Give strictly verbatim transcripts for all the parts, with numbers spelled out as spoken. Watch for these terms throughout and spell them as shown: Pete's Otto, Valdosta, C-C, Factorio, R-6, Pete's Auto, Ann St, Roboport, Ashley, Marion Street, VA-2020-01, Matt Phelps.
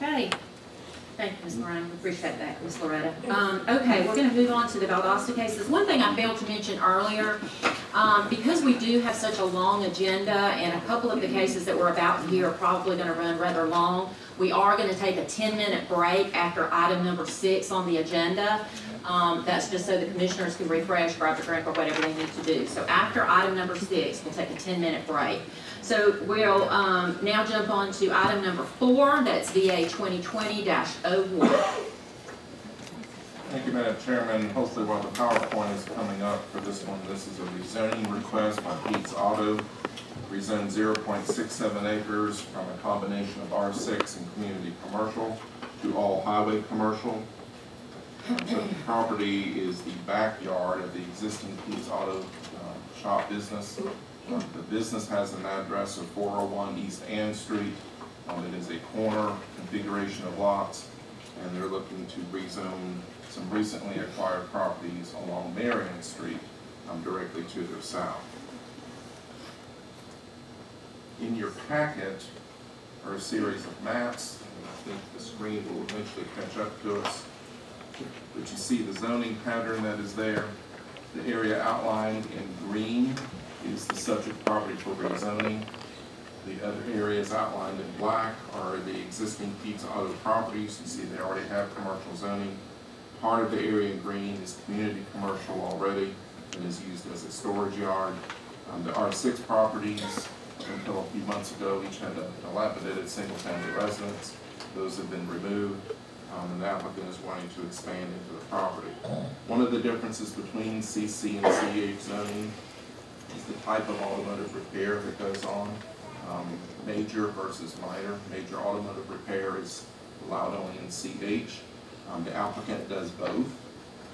Okay. Thank you, Miz Lorraine. We appreciate that, Miz Loretta. Um, okay, we're going to move on to the Valdosta cases. One thing I failed to mention earlier, um, because we do have such a long agenda and a couple of the cases that we're about here are probably going to run rather long, we are going to take a ten minute break after item number six on the agenda. Um, that's just so the commissioners can refresh, grab a drink, or whatever they need to do. So after item number six, we'll take a ten minute break. So we'll um, now jump on to item number four, that's V A twenty twenty dash oh one. Thank you, Madam Chairman. Hopefully while the PowerPoint is coming up for this one, this is a rezoning request by Pete's Auto. Rezone zero point six seven acres from a combination of R six and community commercial to all highway commercial. So the property is the backyard of the existing Pete's Auto uh, shop business. Uh, the business has an address of four oh one East Ann Street. Um, it is a corner configuration of lots, and they're looking to rezone some recently acquired properties along Marion Street um, directly to their south. In your packet are a series of maps, and I think the screen will eventually catch up to us. But you see the zoning pattern that is there. The area outlined in green is the subject property for rezoning. The other areas outlined in black are the existing Pete's Otto properties. You see they already have commercial zoning. Part of the area in green is community commercial already and is used as a storage yard. Um, the R six properties, until a few months ago, each had a dilapidated single-family residence. Those have been removed. Um, and the applicant is wanting to expand into the property. One of the differences between C C and C H zoning is the type of automotive repair that goes on, um, major versus minor. Major automotive repair is allowed only in C H. Um, the applicant does both,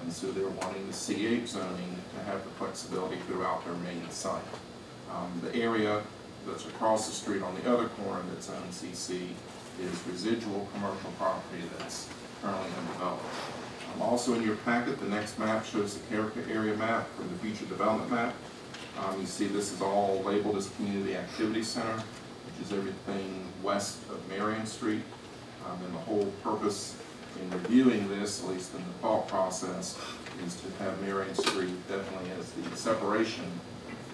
and so they're wanting the C H zoning to have the flexibility throughout their main site. Um, the area that's across the street on the other corner that's on C C is residual commercial property that's currently undeveloped. Um, also in your packet, the next map shows the character area map for the future development map. Um, you see this is all labeled as Community Activity Center, which is everything west of Marion Street. Um, and the whole purpose in reviewing this, at least in the thought process, is to have Marion Street definitely as the separation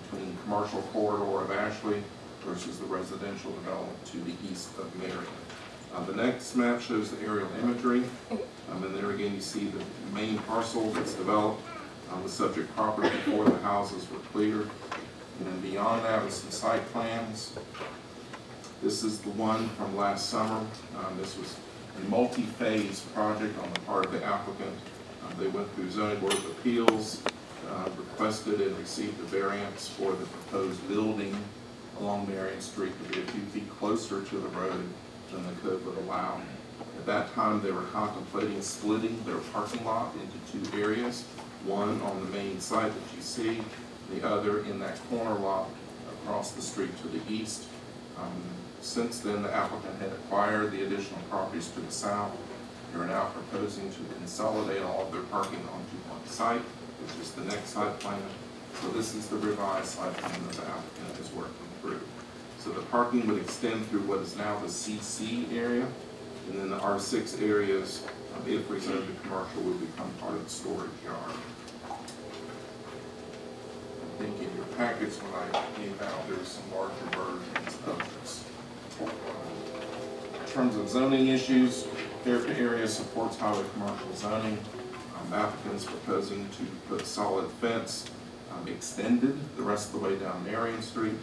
between the commercial corridor of Ashley versus the residential development to the east of Marion. Uh, the next map shows the aerial imagery, um, and there again you see the main parcel that's developed on the subject property before the houses were cleared. And then beyond that is some site plans. This is the one from last summer. Um, this was a multi-phase project on the part of the applicant. Um, they went through zoning board of appeals, uh, requested and received a variance for the proposed building along Marion Street to be a few feet closer to the road than the code would allow. At that time, they were contemplating splitting their parking lot into two areas, one on the main site that you see, the other in that corner lot across the street to the east. Um, since then, the applicant had acquired the additional properties to the south. They're now proposing to consolidate all of their parking onto one site, which is the next site plan. So this is the revised site plan that the applicant is working through. So the parking would extend through what is now the C C area, and then the R six areas, um, if reserved to commercial, would become part of the storage yard. I think in your packets when I gave out, there's some larger versions of this. In terms of zoning issues, character area supports highway commercial zoning. Um, applicants proposing to put solid fence Um, extended the rest of the way down Marion Street,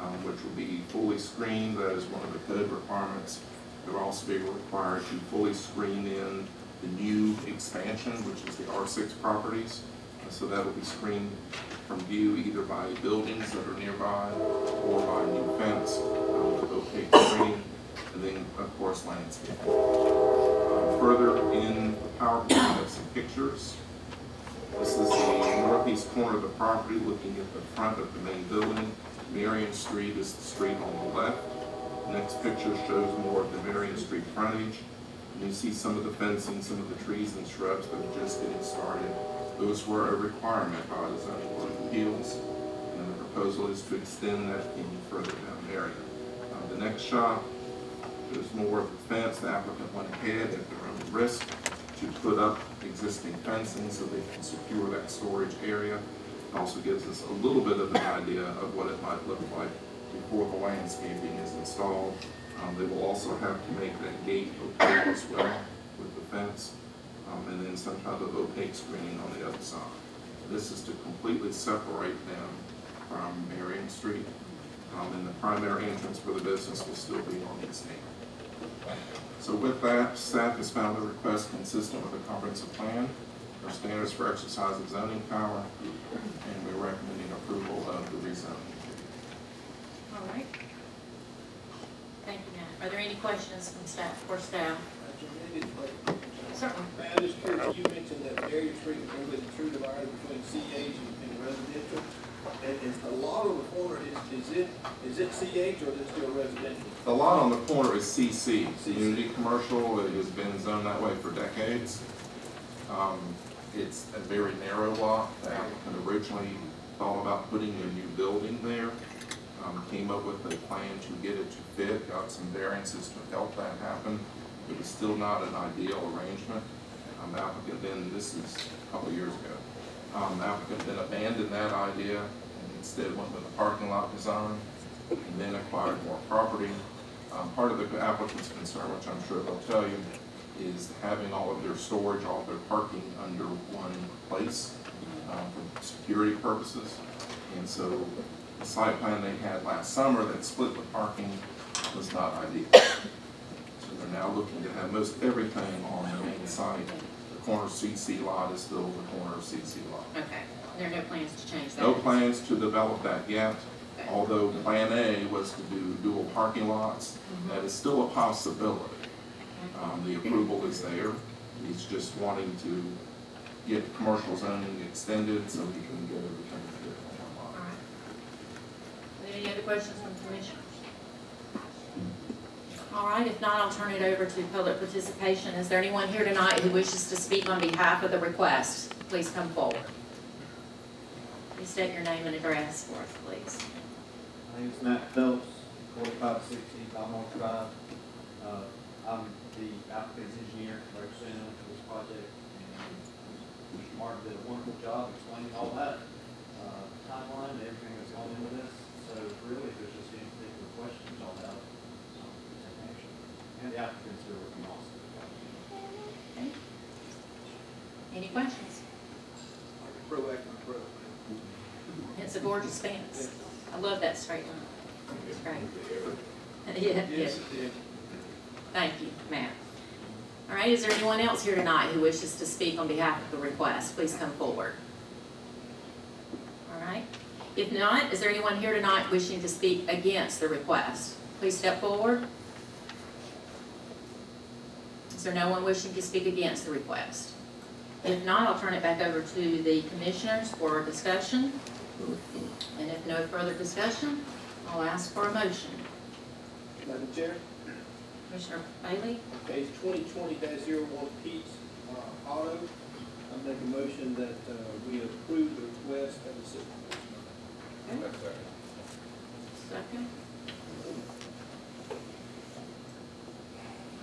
um, which will be fully screened. That is one of the code requirements. They will also be required to fully screen in the new expansion, which is the R six properties. And so that will be screened from view either by buildings that are nearby or by a new fence um, that locates the screen, and then, of course, landscaping. Uh, further in the PowerPoint, I have some pictures. This is the northeast corner of the property looking at the front of the main building. Marion Street is the street on the left. The next picture shows more of the Marion Street frontage. And you see some of the fencing, some of the trees and shrubs that are just getting started. Those were a requirement by the zoning board of appeals. And the proposal is to extend that even further down Marion. Uh, the next shot There's no worth of fence. The applicant went ahead at their own risk to put up existing fencing so they can secure that storage area. It also gives us a little bit of an idea of what it might look like before the landscaping is installed. Um, they will also have to make that gate opaque as well with the fence, um, and then some type of opaque screening on the other side. This is to completely separate them from Marion Street, um, and the primary entrance for the business will still be on this end. So with that, staff has found the request consistent with the comprehensive plan, our standards for exercise of zoning power, and we're recommending approval of the rezoning. All right. Thank you, Matt. Are there any questions from staff or staff? Certainly. I just curious, you mentioned that Marion Street is going to be the true divider between C H and residential. And, and the lot on the corner, is, is, it, is it C H or is it still residential? The lot on the corner is C C. It's a Unity Commercial. It has been zoned that way for decades. Um, it's a very narrow lot. The applicant originally thought about putting a new building there. Um, came up with a plan to get it to fit, got some variances to help that happen. It was still not an ideal arrangement. Um, the applicant then, this is a couple years ago, um, the applicant then abandoned that idea and instead went with a parking lot design and then acquired more property. Um, part of the applicant's concern, which I'm sure they'll tell you, is having all of their storage, all of their parking under one place um, for security purposes. And so the site plan they had last summer that split the parking was not ideal. So they're now looking to have most everything on the main site. The corner of C C lot is still the corner of C C lot. Okay. There are no plans to change that? No plans to develop that yet. Okay. Although plan A was to do dual parking lots, mm-hmm. that is still a possibility. Um, the approval is there. He's just wanting to get commercial zoning extended so he can get everything to get on one lot. All right. Any other questions from commissioners? All right. If not, I'll turn it over to public participation. Is there anyone here tonight who wishes to speak on behalf of the request? Please come forward. Please state your name and address for us, please. My name is Matt Phelps, forty-five sixty Balmore Drive. Uh, I'm the applicant's engineer representative for this project, and Mister Martin did a wonderful job explaining all that uh, timeline and everything that's gone into this. So really, if there's just any particular questions, I'll have um, take action. And the applicants are working also. Okay. Any questions? It's a gorgeous fence. I love that straight line. It's great. Yeah. Yes, it is. Thank you, Matt. All right, is there anyone else here tonight who wishes to speak on behalf of the request? Please come forward. All right. If not, is there anyone here tonight wishing to speak against the request? Please step forward. Is there no one wishing to speak against the request? If not, I'll turn it back over to the commissioners for discussion. And if no further discussion, I'll ask for a motion. Madam Chair. Commissioner Bailey. Page twenty twenty dash zero one, Pete's uh, Auto. I'm making a motion that uh, we approve the request of the city. Okay. Second.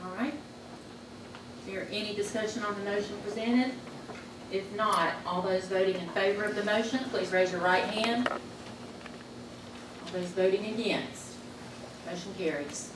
All right. Is there any discussion on the motion presented? If not, all those voting in favor of the motion, please raise your right hand. All those voting against, motion carries.